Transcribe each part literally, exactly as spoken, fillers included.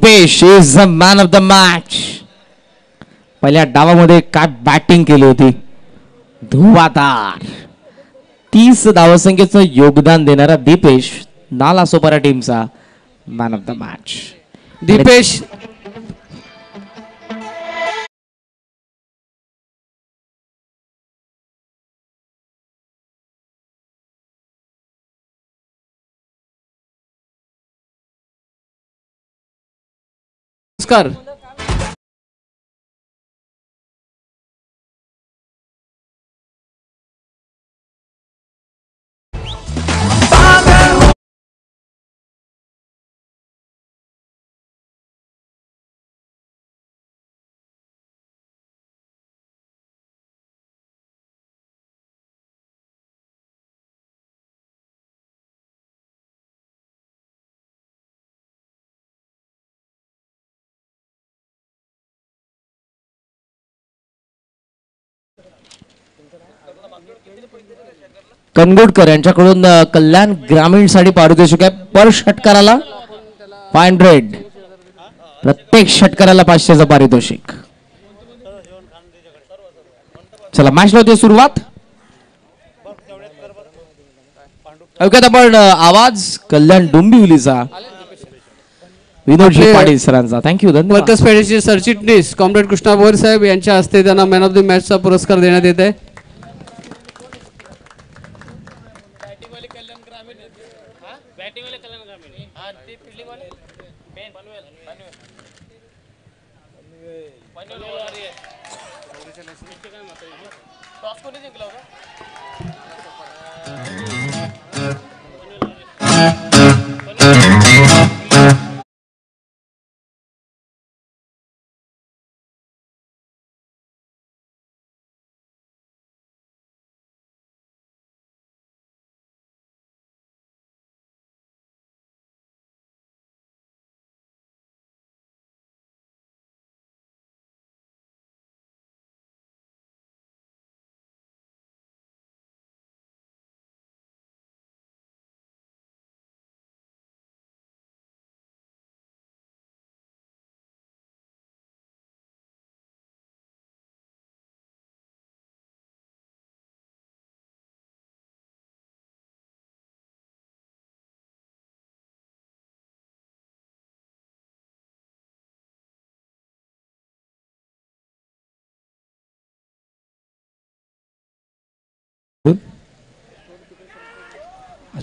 Rupesh is the man of the match. पहिल्या डावामध्ये काय बॅटिंग केली होती, धुवाधार. तीस धावसंख्येचं योगदान देणारा दीपेश नालासोपारा टीमचा man of the match. Dipesh कर कनगुडकर यांच्याकडून कल्याण ग्रामीण साठी पारितोषिक आहे. पर षटकाराला पाच शून्य, प्रत्येक षटकाराला पाचशेचं पारितोषिक. चला मॅच होते सुरुवात. ऐकूयात आपण आवाज कल्याण डोंबिवलीचा विनोदजी पाटील सरांचा. थँक्यू. धन्यवाद. वर्कर्स फेडरेशनचे सरचिटणीस कॉम्रेड कृष्णा भोर साहेब यांच्या हस्ते त्यांना मॅन ऑफ द मॅचचा पुरस्कार देण्यात येत आहे.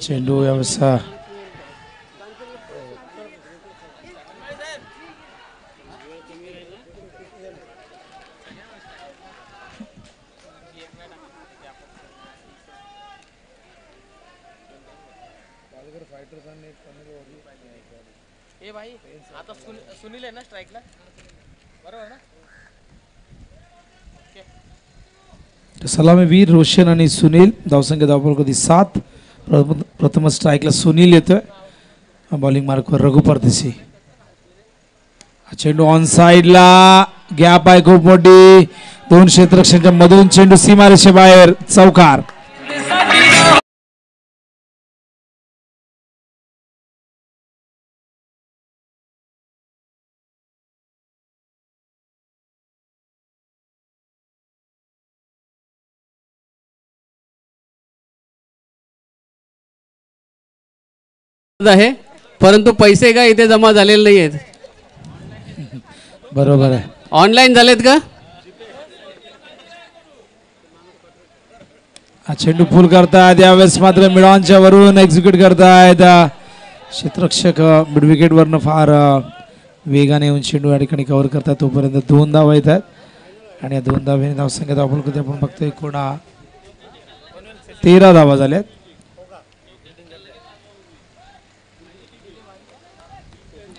चेंडू व्यवस्था ए भाई आता सुनील है ना स्ट्राइकला बरोबर ना. तो सलामी वीर रोशन आणि सुनील धावसंख्या धावफलक होती सात. प्रथम स्ट्राइकला सुनील येतोय. बॉलिंग मार्कवर रघु परदेशी. चेंडू ऑन साइडला, गॅप आहे खूप मोठी. दोन क्षेत्ररक्षकांच्या मधून चेंडू सीमारेषे बाहेर, चौकार. आहे परंतु पैसे का इथे जमा झालेले नाही आहेत. बरोबर आहे. ऑनलाइन झालेत का. चेंडू फुल करतायत यावेळेस मात्र मिडॉनच्या वरून एक्झिक्यूट करतायत क्षेत्ररक्षक. मिडविकेट वरनं फार वेगाने येऊन चेंडू या ठिकाणी कव्हर करतात. तोपर्यंत दोन धावा येत आहेत आणि या दोन धावांनी धावसंख्या धावफलक आपण बघतोय कोणा तेरा धावा झाल्यात.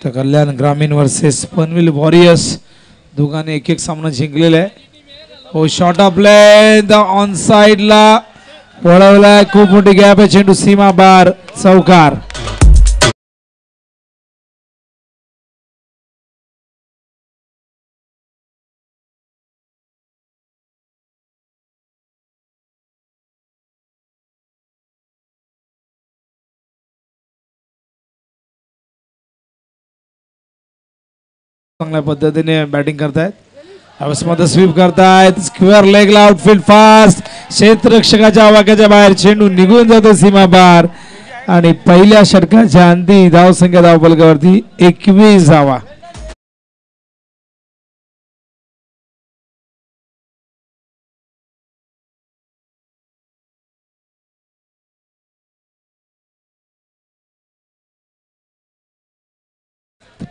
तर कल्याण ग्रामीण वर्सेस पनवेल वॉरियर्स दोघांनी एक एक सामना जिंकलेला आहे. हो शॉर्ट ऑफ लेंथ ऑन साइडला वळवलाय, खूप मोठी गॅप आहे. चेंडू सीमा बार, चौकार. चांगल्या पद्धतीने बैटिंग करतायत, अवसमध स्वीप करतायत, स्क्वेअर लेगला आउटफील्ड फास्ट, क्षेत्ररक्षकाच्या आवाक्याच्या बाहेर चेंडू निघून जातो सीमा पार आणि पहिल्या षटकाच्या अंती धाव संख्या धाव फलकावरती एकवीस धावा.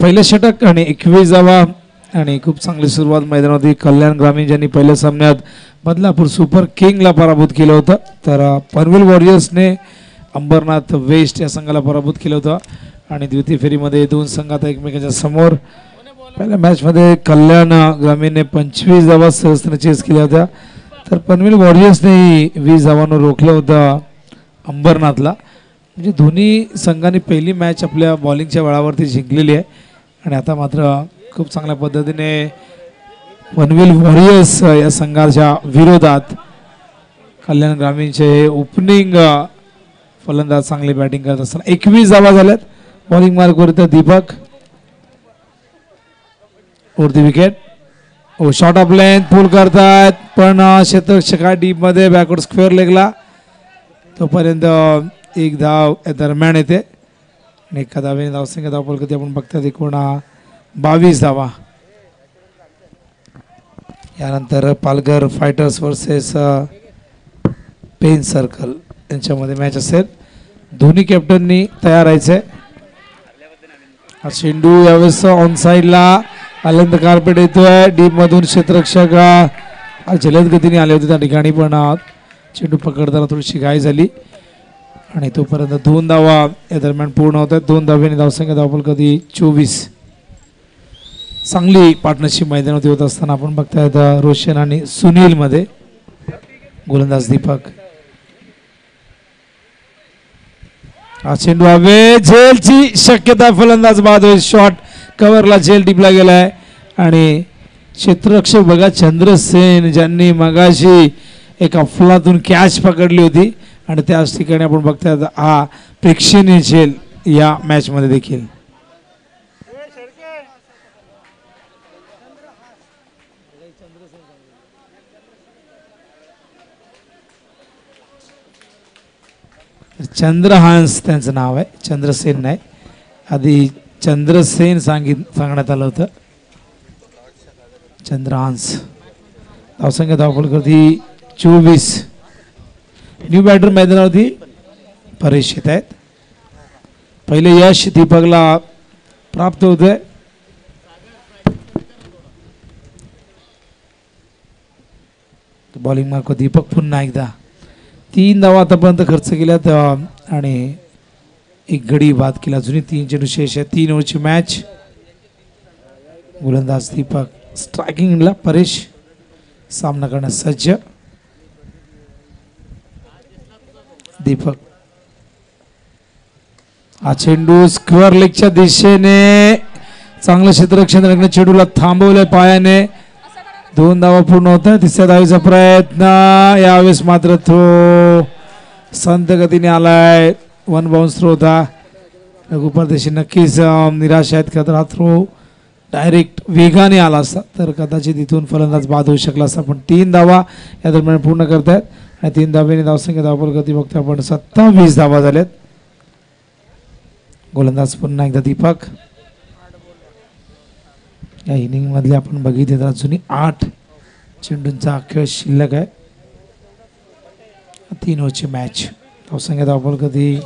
पहले षटक आणि एकवीस धावा आणि खूप चांगली सुरुवात मैदानावरती कल्याण ग्रामीण ज्यांनी पहिल्या सामन्यात बदलापूर सुपर किंगला पराभूत केलं होतं, तर पनवेल वॉरियर्सने अंबरनाथ वेस्ट या संघाला पराभूत केलं होतं आणि द्वितीय फेरीमध्ये दोन संघात एकमेकांच्या समोर. पहिल्या मॅचमध्ये कल्याण ग्रामीणने पंचवीस धावा सहस्त्र चेस केल्या होत्या, तर पनवेल वॉरियर्सने वीस धावांवर रोखलं होतं अंबरनाथला. म्हणजे दोन्ही संघांनी पहिली मॅच आपल्या बॉलिंगच्या बळावरती जिंकलेली आहे आणि आता मात्र खूप चांगल्या पद्धतीने पनवेल वॉरियर्स या संघाच्या विरोधात कल्याण ग्रामीणचे ओपनिंग फलंदाज चांगली बॅटिंग करत असताना एकवीस धावा झाल्यात. बॉलिंग मार्गवरती दीपक वरती विकेट, ओ शॉर्ट ऑफ लेंथ पूल करतात पण क्षेत्ररक्षक डीपमध्ये बॅकवर्ड स्क्वेअर लेगला तोपर्यंत एक धाव दरम्यान येते. एका धावेने धावसंख्या धाव फलक आपण बघतात एकूण बावीस धावा. यानंतर Palghar fighters versus Pen circle यांच्यामध्ये मॅच असेल. दोन्ही कॅप्टननी तयार राहायचे. चेंडू यावेळेस ऑन साईडला आनंद कार्पेट येतोय, डीपमधून क्षेत्ररक्षक जलद गतीने आले होते त्या ठिकाणी पण चेंडू पकडताना थोडीशी घाई झाली आणि तोपर्यंत दोन धावा या दरम्यान पूर्ण होत आहेत. दोन धावेने धावसंख्या धावफल कधी चोवीस. चांगली पार्टनरशिप मैदानावरती होत असताना आपण बघतायत रोशन आणि सुनील मध्ये. गोलंदाज दीपक हा चेंडू हवे, झेलची शक्यता, फलंदाज बाद होईल. शॉट कव्हरला झेल टिपला गेलाय आणि क्षेत्ररक्षक बघा चंद्रसेन ज्यांनी मगाशी एका फुलातून कॅच पकडली होती आणि त्याच ठिकाणी आपण बघताय हा प्रेक्षणीय झेल या मॅच मध्ये देखील. चंद्रहांस त्यांचं नाव आहे, चंद्रसेन नाही, आधी चंद्रसेन सांगित सांगण्यात आलं होतं. चंद्रहांस धावसंख्या धावफलकरती चोवीस. न्यू बॅटर मैदानावरती परेश येत आहेत. पहिले यश दीपकला प्राप्त होतंय. बॉलिंग मार्क दीपक पुन्हा एकदा तीन धावा आतापर्यंत खर्च केल्यात आणि एक गडी बाद केला. जुनी तीन चेंडू शेष आहे, तीन ओव्हरची मॅच. गोलंदाज दीपक स्ट्रायकिंगला परेश सामना करण्यास सज्ज. दीपक हा चेंडू स्क्वेअर लेगच्या दिशेने चांगलं क्षेत्ररक्षण राखण्यात चेंडूला थांबवलंय पायाने. दोन धावा पूर्ण होत, तिसऱ्या धावेचा प्रयत्न यावेळेस मात्र थ्रो संत गतीने आलाय. वन बाउन्स थ्रो होता. रघु परदेशी नक्कीच निराश आहेत का, तर हा थ्रो डायरेक्ट वेगाने आला असता तर कदाचित तिथून फलंदाज बाद होऊ शकला असता. पण तीन धावा या दरम्यान पूर्ण करतायत आणि तीन धावेने धावसंख्या धावफलकावरती बघतो आपण सत्तावीस धावा झाल्यात. गोलंदाज पुन्हा एकदा दीपक. या इनिंग मधले आपण बघितले तर जुनी आठ चेंडूंचा खेळ शिल्लक आहे. तीन ओव्हरची मॅच. धावसंख्या धावफलकावरती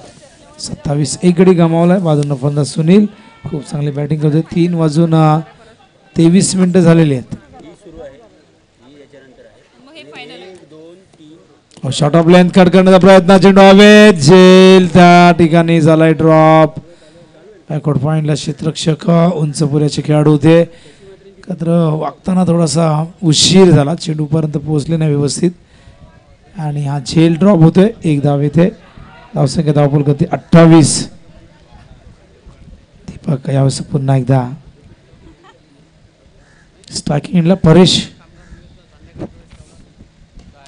सत्तावीस. एक गडी गमावलाय. बाजून फलंदाज सुनील खूप चांगली बॅटिंग करतोय. तीन वाजून तेवीस मिनिटं झालेली आहेत. शॉर्ट ऑफ लेंथ कट करण्याचा प्रयत्न, चेंडू हवेत, झेल त्या ठिकाणी झालाय ड्रॉप. बॅकवर्ड पॉईंटला क्षेत्ररक्षक उंच पुऱ्याचे खेळाडू होते, मात्र वागताना थोडासा उशीर झाला, चेंडूपर्यंत पोहोचले नाही व्यवस्थित आणि हा झेल ड्रॉप होतोय. एक धाव येते. धावसंख्या धावफलक गती अठ्ठावीस. दीपक यावेळेस पुन्हा एकदा स्ट्रायकिंगला परेश.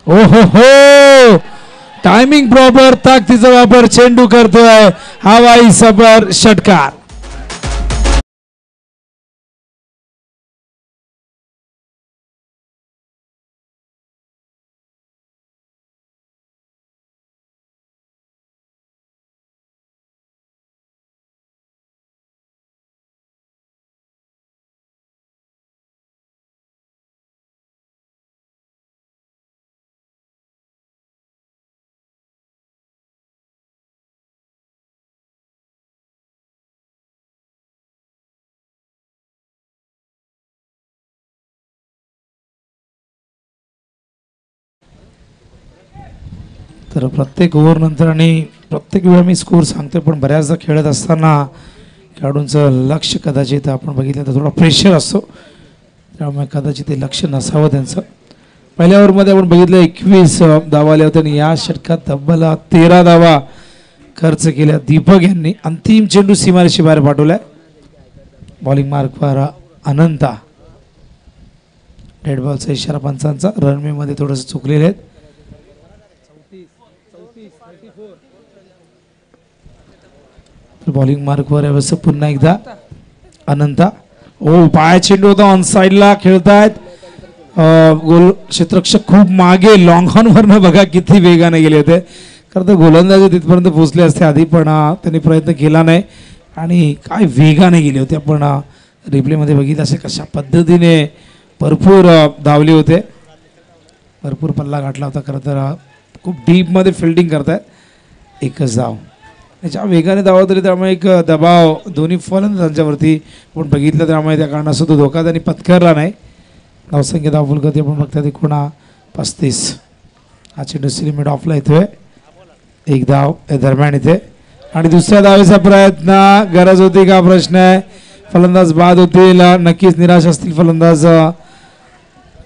ओ हो हो, टायमिंग प्रॉपर, ताकदीचा वापर, चेंडू करतोय हवाई सफर, षटकार. तर प्रत्येक ओव्हरनंतर आणि प्रत्येक वेळा मी स्कोअर सांगतो पण बऱ्याचदा खेळत असताना खेळाडूंचं लक्ष कदाचित आपण बघितलं तर थोडा प्रेशर असतो त्यामुळे कदाचित ते लक्ष नसावं त्यांचं। पहिल्या ओव्हरमध्ये आपण बघितलं एकवीस धावा आल्या होत्या आणि या षटकात तब्बल तेरा धावा खर्च केल्या दीपक यांनी। अंतिम चेंडू सीमारेषे बाहेर पाठवलाय बॉलिंग मार्कवर अनंता। डेड बॉलचा इशारा पंचांचा। रनवे मध्ये थोडंसं चुकलेले आहेत। बॉलिंग मार्कवर अवश्य पुन्हा एकदा अनंता। ओ पाय चेंडू होता ऑन साइडला खेळतायत गोल क्षेत्ररक्षक खूप मागे लॉंग हॉर्न वरनं बघा किती वेगाने गेले होते। खरं तर गोलंदाज तिथपर्यंत पोहोचले असते आधी पण त्यांनी प्रयत्न केला नाही आणि काय वेगाने गेले होते। आपण रिप्लेमध्ये बघितलं असे कशा पद्धतीने भरपूर धावले होते भरपूर पल्ला गाठला होता। खरं तर खूप डीपमध्ये फिल्डिंग करतायत एकच धाव ज्या वेगाने धावा तरी त्यामुळे एक दबाव दोन्ही फलंदाजांवरती आपण बघितलं त्यामुळे त्या कारणास्तव तो धोका त्यांनी पत्करला नाही। धावसंख्या धावफलकती आपण बघतात एकोणपस्तीस। हा चेंडू सिलिमिट ऑफला येतोय एक धाव या दरम्यान येते आणि दुसऱ्या धावेचा प्रयत्न। गरज होती का प्रश्न आहे। फलंदाज बाद होतील नक्कीच निराश असतील फलंदाज।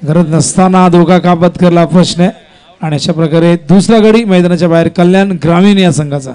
गरज नसताना धोका का पत्करला प्रश्न आहे। आणि अशा प्रकारे दुसरा गडी मैदानाच्या बाहेर कल्याण ग्रामीण या संघाचा।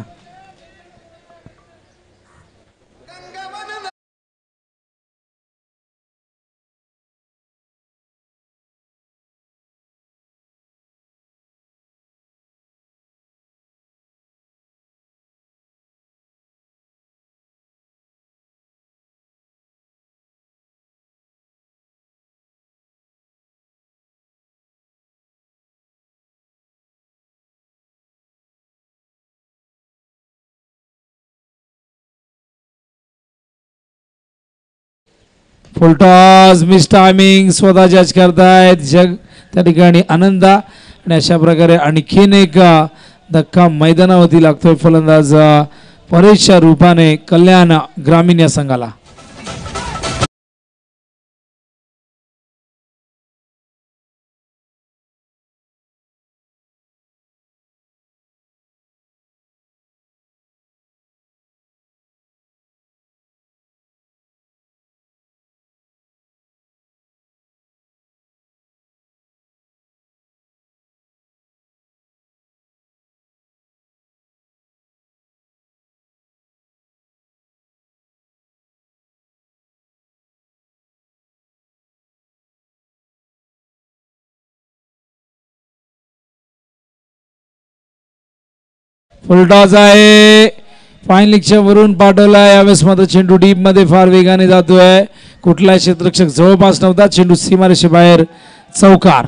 फुल टॉस मिस टायमिंग स्वतः जज करतायत जग त्या ठिकाणी आनंदा। आणि अशा प्रकारे आणखीन एक धक्का मैदानावरती लागतोय फलंदाज परेशच्या रूपाने कल्याण ग्रामीण या संघाला। फुलटॉस आहे फाईन लिगच्या वरून पाठवला यावेळेस मात्र चेंडू डीप मध्ये फार वेगाने जातोय। कुठलाही क्षेत्ररक्षक जवळपास नव्हता। चेंडू सीमारेषे बाहेर चौकार।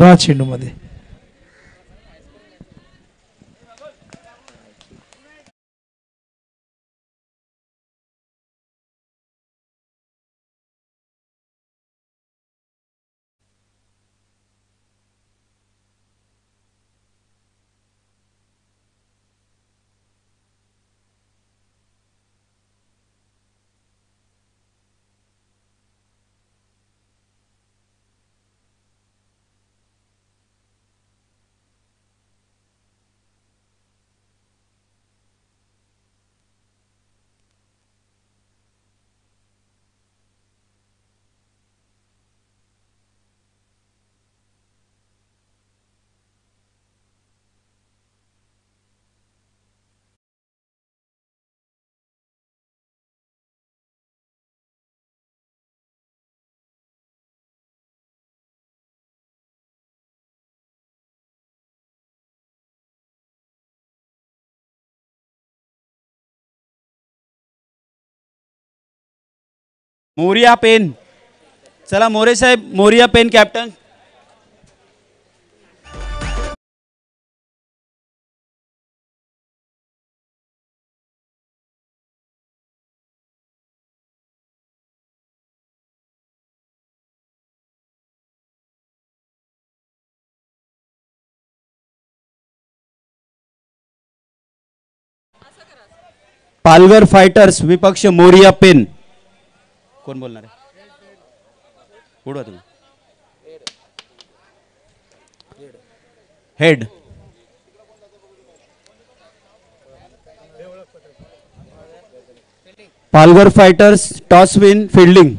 अठरा चेंडू मध्ये मोरिया पेन, चला मोरे साहेब, मोरिया पेन कॅप्टन. पालघर फायटर्स विपक्ष मोरिया पेन. कोण बोलणार आहे? उडवा तुम्ही. Head Palghar fighters toss win fielding.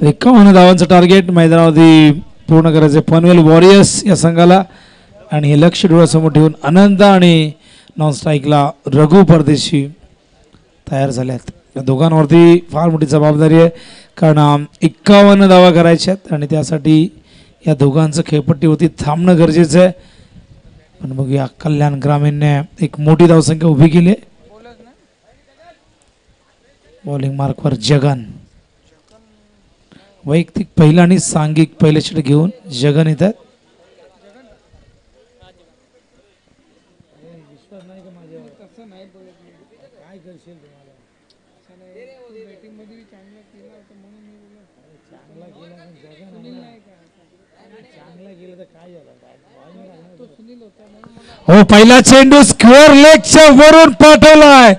तर एक्कावन्न धावांचं टार्गेट मैदानावरती पूर्ण करायचे पनवेल वॉरियर्स या संघाला. आणि हे लक्ष डोळ्यासमोर ठेवून आनंद आणि नॉन स्ट्राईकला रघु परदेशी तयार झाल्यात. या दोघांवरती फार मोठी जबाबदारी आहे, कारण एक्कावन्न धावा करायच्यात आणि त्यासाठी या दोघांचं खेळपट्टीवरती थांबणं गरजेचं आहे. पण बघूया, कल्याण ग्रामीणने एक मोठी धावसंख्या उभी केली आहे. बॉलिंग मार्कवर जगन, वैयक्तिक पहिला आणि सांघिक पहिले षटक घेऊन जगन येतात. हो, पहिला चेंडू स्क्वेअर लेगच्या वरून पाठवलाय.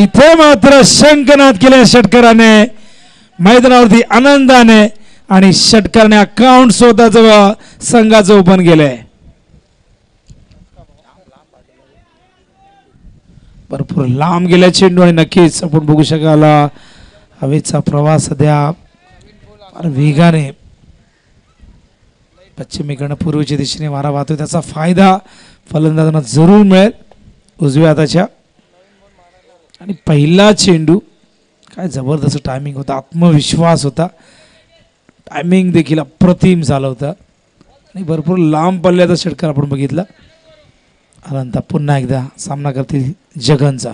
इथे मात्र शंखनाद केल्या षटकाराने मैदानावरती आनंदाने, आणि षटकारने अकाउंट स्वतःचं संघाचं ओपन केलंय. भरपूर लांब गेल्या चेंडू आणि नक्कीच आपण बघू शकाल हवेचा प्रवास सध्या फार वेगाने पश्चिमेकडनं पूर्वेच्या दिशेने वारा वाहतोय. त्याचा फायदा फलंदाजांना जरूर मिळेल उजव्या हाताच्या. आणि पहिला चेंडू काय जबरदस्त टायमिंग होता, आत्मविश्वास होता, टायमिंग देखील अप्रतिम झाला होता आणि भरपूर लांब पल्ल्याचा षटकार आपण बघितला. अनंता पुन्हा एकदा सामना करतील जगनचा.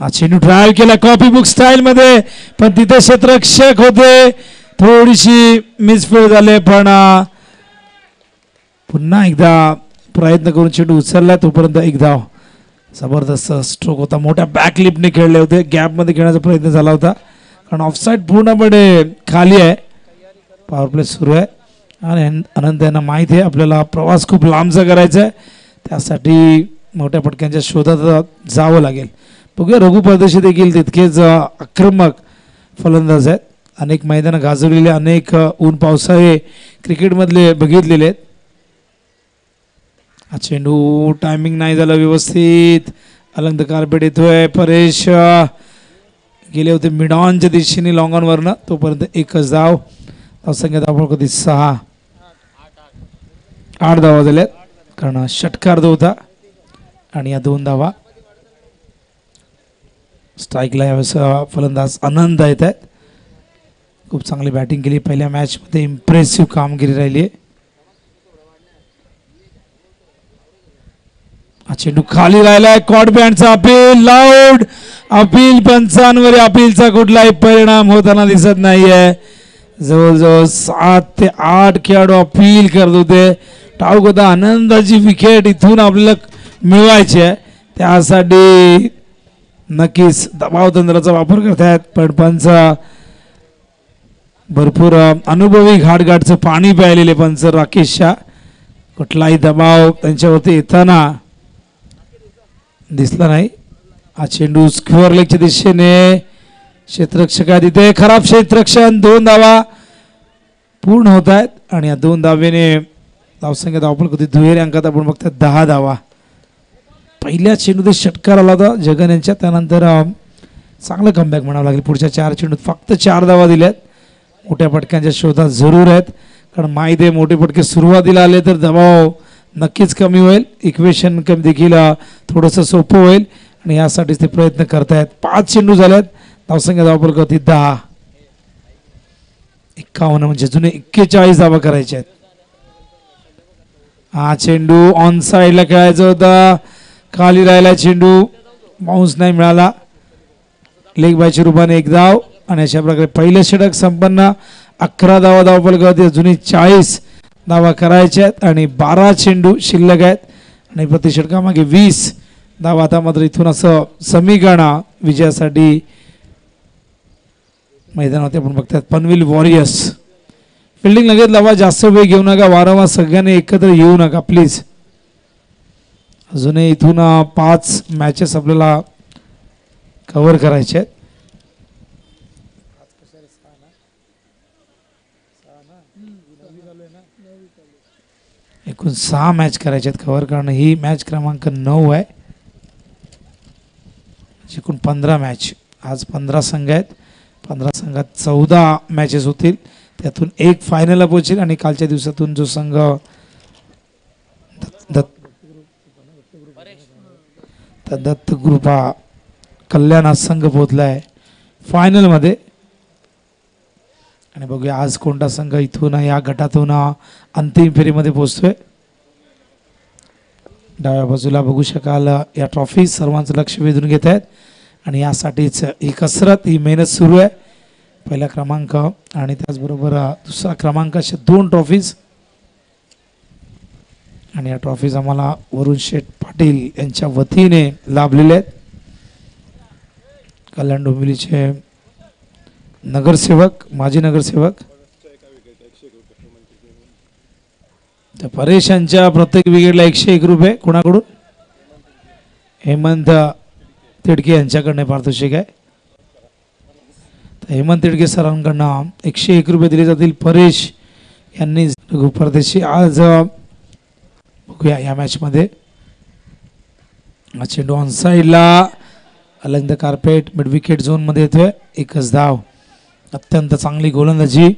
हा चेंडू ट्रायल केला कॉपी बुक स्टाईलमध्ये, पण तिथे क्षेत्ररक्षक होते, थोडीशी मिसफील्ड झाले. पण पुन्हा एकदा प्रयत्न करून चेंडू उचलला, तोपर्यंत एक धाव. जबरदस्त स्ट्रोक होता, मोठ्या बॅकलिपने खेळले होते, गॅपमध्ये खेळण्याचा प्रयत्न झाला होता, कारण ऑफसाईड पूर्णपणे खाली आहे. पॉवर प्ले सुरू आहे आणि अनंत यांना माहीत आहे आपल्याला प्रवास खूप लांबचा करायचा आहे, त्यासाठी मोठ्या फटक्यांच्या शोधात जावं लागेल. बघूया, रघु परदेशी देखील तितकेच आक्रमक फलंदाज आहेत. अनेक मैदान गाजवलेले, अनेक ऊन पावसाळे क्रिकेटमधले बघितलेले आहेत. हा चेंडू टायमिंग नाही झाला व्यवस्थित. अलंग द कार्पेट येतोय. परेश गेले होते मिडॉनच्या दिशेने लॉंग ऑन वरनं, तोपर्यंत एकच धाव. धावसंख्या धाव कधी सहा आठ धावा झाल्यात, कारण षटकार जो होता आणि या दोन धावा. स्ट्राइकला यावेळेस फलंदाज आनंद येत आहेत. खूप चांगली बॅटिंग केली पहिल्या मॅच मध्ये, इम्प्रेसिव्ह कामगिरी राहिली. हा चेंडू खाली राहिलाय. कॉट बँडचा अपील लाऊड अपील, पंचांवर अपीलचा कुठलाही परिणाम होताना दिसत नाहीये. जवळजवळ सात ते आठ खेळाडू अपील करत होते. ठाऊक होता आनंदाची विकेट इथून आपल्याला मिळवायची आहे, त्यासाठी नक्कीच दबाव तंत्राचा वापर करतायत. पण पंच भरपूर अनुभवी, घाटघाटचं पाणी प्यायलेले पंच राकेश शाह, कुठलाही दबाव त्यांच्यावरती येताना दिसला नाही. हा चेंडू स्क्वेअर लेगच्या दिशेने, क्षेत्ररक्षक आहे तिथे. खराब क्षेत्ररक्षण. दोन धावा पूर्ण होत आहेत आणि या दोन धावेने धावसंख्या धावपळ कधी दुहेरी अंकात आपण बघतात दहा धावा. पहिल्या चेंडूत षटकार आला होता जगन यांच्या, त्यानंतर चांगलं कमबॅक म्हणावं लागेल. पुढच्या चार चेंडूत फक्त चार धावा दिल्यात. मोठ्या फटक्यांच्या शोधात जरूर आहेत, कारण माहीत आहे मोठे फटके सुरुवातीला आले तर दबाव नक्कीच कमी होईल, इक्वेशन कमी देखील थोडंसं सोपं होईल आणि यासाठीच ते प्रयत्न करतायत. पाच चेंडू झाल्यात. धावसंख्या धावपळ करते दहा. एक्कावन्न म्हणजे जुने एक्केचाळीस धावा करायच्या आहेत. हा चेंडू ऑन साईडला खेळायचा होता. खाली राहिला चेंडू, बाउन्स नाही मिळाला. लेग बायच्या रूपाने एक धाव आणि अशा प्रकारे पहिलं षटक संपन्न. अकरा धावा धावपळ करते. जुनी चाळीस धावा करायच्या आहेत आणि बारा चेंडू शिल्लक आहेत आणि प्रति षटकामागे वीस धावा. आता मात्र इथून असं समीकरण विजयासाठी मैदानावरती आपण बघतात. पनवेल वॉरियर्स फिल्डिंग लगेच लावा, जास्त वेळ घेऊ नका. वारंवार सगळ्यांनी एकत्र येऊ नका प्लीज. अजूनही इथून पाच मॅचेस आपल्याला कव्हर करायचे आहेत. एकूण सहा मॅच करायचे आहेत कव्हर, कारण ही मॅच क्रमांक नऊ आहे. एकूण पंधरा मॅच. आज पंधरा संघ आहेत. पंधरा संघात चौदा मॅचेस होतील, त्यातून एक फायनलला पोहोचेल आणि कालच्या दिवसातून जो संघ दत्त ग्रुप हा कल्याण हा संघ पोहोचला आहे फायनलमध्ये. आणि बघूया आज कोणता संघ इथून या गटातून अंतिम फेरीमध्ये पोहोचतोय. डाव्या बाजूला बघू शकाल या ट्रॉफी सर्वांचं लक्ष वेधून घेत आहेत आणि यासाठीच ही कसरत ही मेहनत सुरू आहे. पहिला क्रमांक आणि त्याचबरोबर दुसरा क्रमांक अशा दोन ट्रॉफीज. आणि या ट्रॉफीज आम्हाला वरुण शेठ पाटील यांच्या वतीने लाभलेले आहेत. कल्याण डोंबिवलीचे नगरसेवक, माजी नगरसेवक परेश यांच्या प्रत्येक विकेटला एकशे एक रुपये कोणाकडून, हेमंत तिडके यांच्याकडनं पारितोषिक आहे. हेमंत तिडके सरांकडनं एकशे एक रुपये दिले जातील. परेश यांनी परदेशी. आज बघूया या मॅचमध्ये. हा चेंडू ऑन साईडला, along the carpet mid wicket झोनमध्ये येतोय. एकच धाव. अत्यंत चांगली गोलंदाजी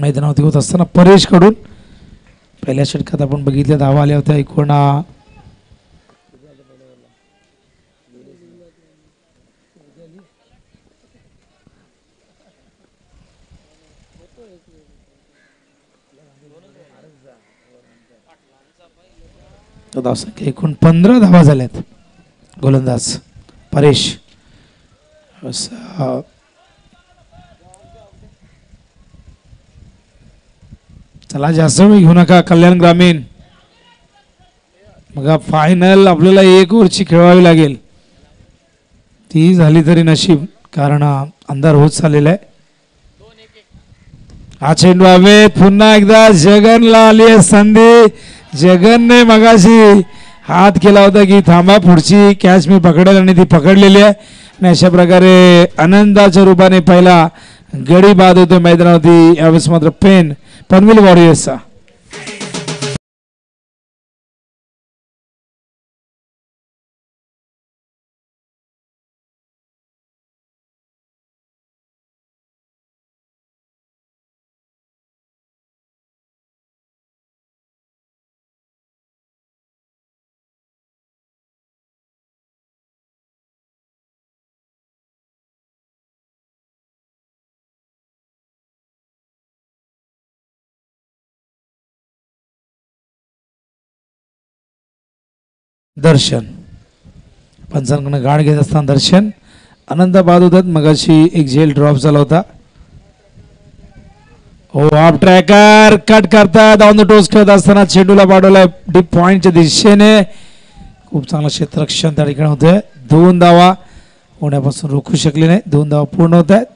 मैदानावरती होत असताना परेशकडून. पहिल्या षटकात आपण बघितल्या धावा आल्या होत्या एकूण धावसंख्या एकूण पंधरा धावा झाल्यात. गोलंदाज परेश चला जास्त वेळ घेऊ नका कल्याण ग्रामीण. मग फायनल आपल्याला एक ओव्हरची खेळावी लागेल. ती झाली तरी नशीब, कारण अंधार होत चाललेला आहे. हा चेंडू हवेत. पुन्हा एकदा जगनला आली आहे संधी. जगनने मगाशी हात केला होता की थांबा पुढची कॅच मी पकडेल आणि ती पकडलेली आहे. आणि अशा प्रकारे आनंदाच्या रूपाने पहिला ಗಡಿ ಬಾಧಿತ ಮೈದಾನದಿ ಅವಿಸ್ಮತ್ರ ಪೇನ್ ಪನ್ವೆಲ್ ವಾರಿಯರ್ಸ್ दर्शन पंचांकडे गाण घेत असताना दर्शन आनंद बाद होतात. मगाशी एक झेल ड्रॉप झाला होता. हो ऑफ ट्रॅकर कट करतात. ऑन द टोस खेळत असताना चेंडूला पाडवलाय डीप पॉइंटच्या दिशेने. खूप चांगलं क्षेत्ररक्षण त्या ठिकाणी होतं. दोन धावा होण्यापासून रोखू शकले नाही. दोन धावा पूर्ण होत आहेत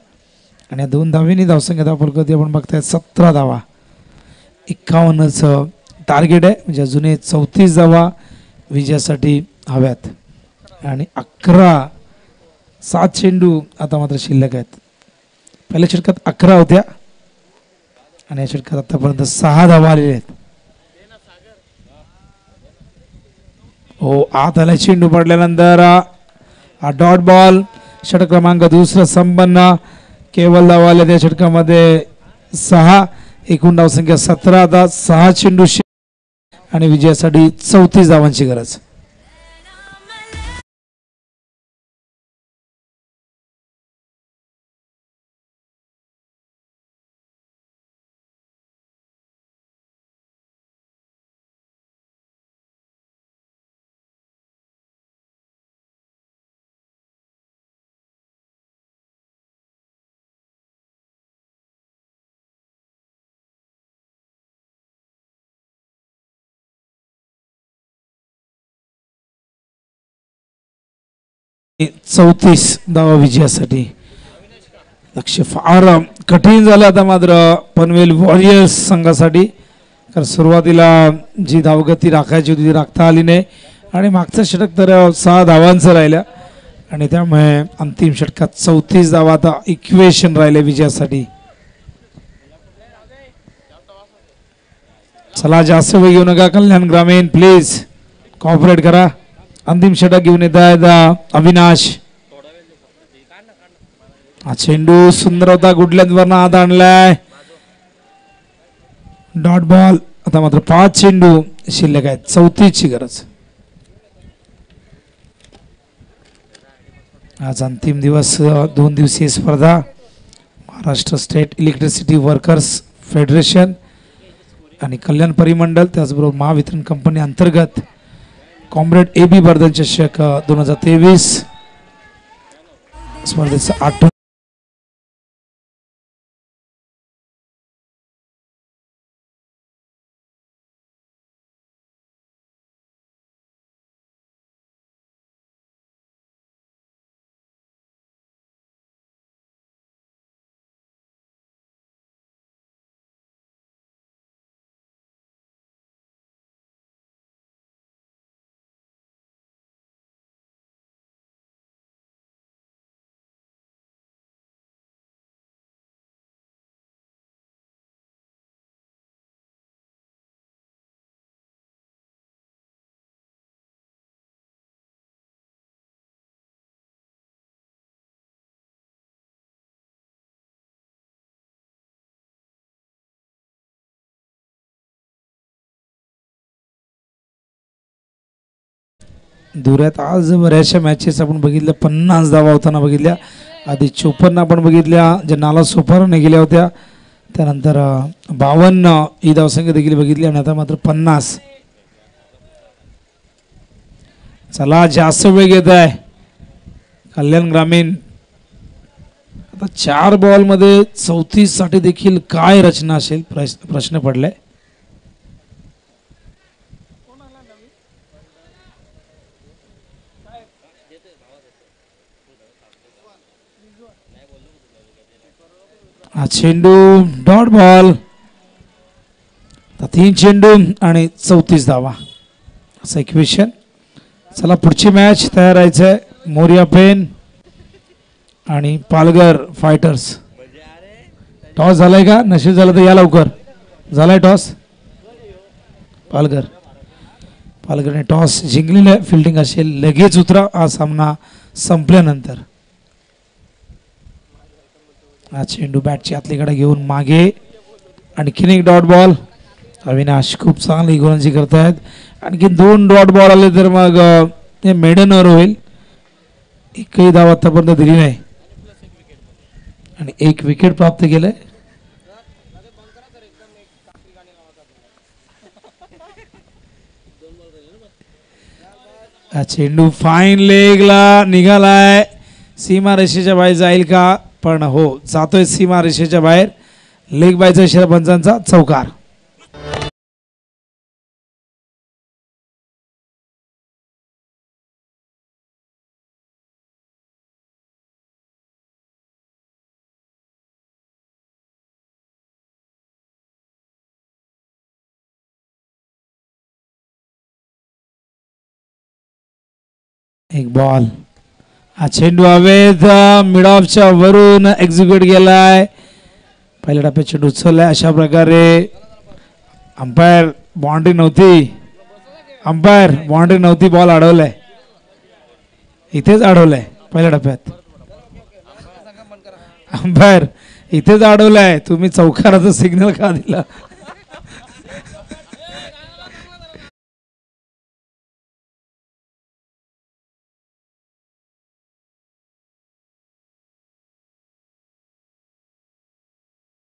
आणि दोन धावींनी धावसंख्या धावफलकावरती आपण बघताय सतरा धावा एक्कावन्नचं टार्गेट आहे. म्हणजे अजूनही चौतीस धावा विजयासाठी हव्यात आणि अकरा सात चेंडू आता मात्र शिल्लक आहेत. पहिल्या षटकात अकरा होत्या आणि या षटकात आतापर्यंत सहा धावा आलेल्या आहेत. हो आत आला चेंडू पडल्यानंतर हा डॉट बॉल. षटक क्रमांक दुसरा संपन्न. केवळ धावा आल्या त्या षटकामध्ये सहा. एकूण धावसंख्या सतरा. आता सहा चेंडू आणि विजयासाठी चौतीस धावांची गरज. चौतीस धावा विजयासाठी लक्ष फार कठीण झालं आता मात्र पनवेल वॉरियर्स संघासाठी. कारण सुरुवातीला जी धावगती राखायची होती ती राखता आली नाही आणि मागचं षटक तर सहा धावांचं राहिलं आणि त्यामुळे अंतिम षटकात चौतीस धावा आता इक्वेशन राहिले विजयासाठी. चला जास्त वेळ घेऊ नका. कल्याण ग्रामीण प्लीज कॉपरेट करा. अंतिम षटक घेऊन येत आहेत अविनाश. हा चेंडू सुंदर होता. गुडल्यांवरनं हात आणलाय. Dot ball. आता मात्र पाच चेंडू शिल्लक आहेत. चौतीस ची गरज. आज अंतिम दिवस दोन दिवसीय स्पर्धा. Maharashtra state electricity workers federation आणि कल्याण परिमंडल त्याचबरोबर महावितरण कंपनी अंतर्गत कॉम्रेड ए बी बर्धन चषक दोन हजार तेवीस स्पर्धेचा आठ दुऱ्यात आज बऱ्याचशा मॅचेस आपण बघितल्या. पन्नास धावा होताना बघितल्या. आधी चोपन्न आपण बघितल्या ज्या नाला सोपारने गेल्या होत्या. त्यानंतर बावन्न ही धावसंख्या देखील बघितली आणि आता मात्र पन्नास. चला जास्त वेग येत आहे कल्याण ग्रामीण. आता चार बॉलमध्ये चौतीस साठी देखील काय रचना असेल प्रश्न पडलाय. हा चेंडू डॉट बॉल. तीन चेंडू आणि चौतीस धावा असं इक्वेशन. चला पुढची मॅच तयार आहे. मोरिया पेन आणि पालघर फायटर्स. टॉस झालाय का? नशीब झालं तर या लवकर. झालाय टॉस. पालघर पालघरने टॉस जिंकलेला, फिल्डिंग असेल लगेच उतरा. हा सामना संपल्यानंतर हा चेंडू बॅटची आतलीकडे घेऊन मागे, आणखीन एक डॉट बॉल. अविनाश खूप चांगली गोलंदाजी करतायत. आणखी दोन डॉट बॉल आले तर मग मेडन ओव्हर होईल. एकही धाव आतापर्यंत दिली नाही आणि एक विकेट प्राप्त केलंय. हा चेंडू फाईन लेगला निघालाय, सीमा रेषेच्या बाहेर जाईल का? पण हो, जातोय सीमा रेषेच्या बाहेर. लेग बायचा इशारा, पंचांचा चौकार. एक बॉल. हा चेंडू अवैध मिड ऑफच्या वरून एक्झिक्यूट गेलाय. पहिल्या टप्प्यात चेंडू उचललाय. अशा प्रकारे अंपायर बाउंड्री नव्हती, अंपायर बाउंड्री नव्हती, बॉल अडवलाय, इथेच अडवलाय. पहिल्या टप्प्यात अंपायर इथेच अडवलाय. तुम्ही चौकाराचा सिग्नल का दिला?